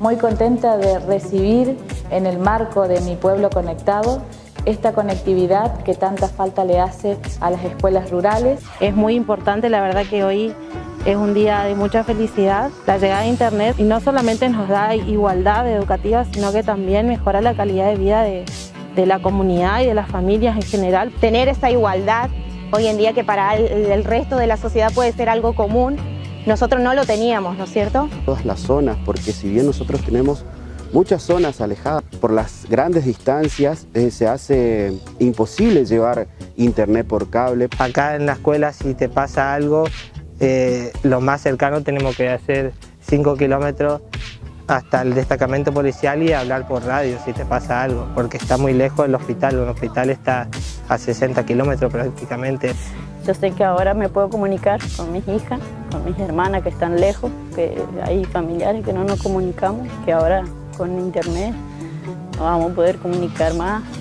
Muy contenta de recibir en el marco de Mi Pueblo Conectado esta conectividad que tanta falta le hace a las escuelas rurales. Es muy importante, la verdad que hoy es un día de mucha felicidad. La llegada de Internet y no solamente nos da igualdad educativa, sino que también mejora la calidad de vida de la comunidad y de las familias en general. Tener esa igualdad hoy en día que para el resto de la sociedad puede ser algo común, nosotros no lo teníamos, ¿no es cierto? Todas las zonas, porque si bien nosotros tenemos muchas zonas alejadas, por las grandes distancias se hace imposible llevar internet por cable. Acá en la escuela, si te pasa algo, lo más cercano tenemos que hacer 5 kilómetros hasta el destacamento policial y hablar por radio si te pasa algo, porque está muy lejos del hospital. Un hospital está a 60 kilómetros prácticamente. Yo sé que ahora me puedo comunicar con mis hijas, con mis hermanas que están lejos, que hay familiares que no nos comunicamos, que ahora con internet nos vamos a poder comunicar más.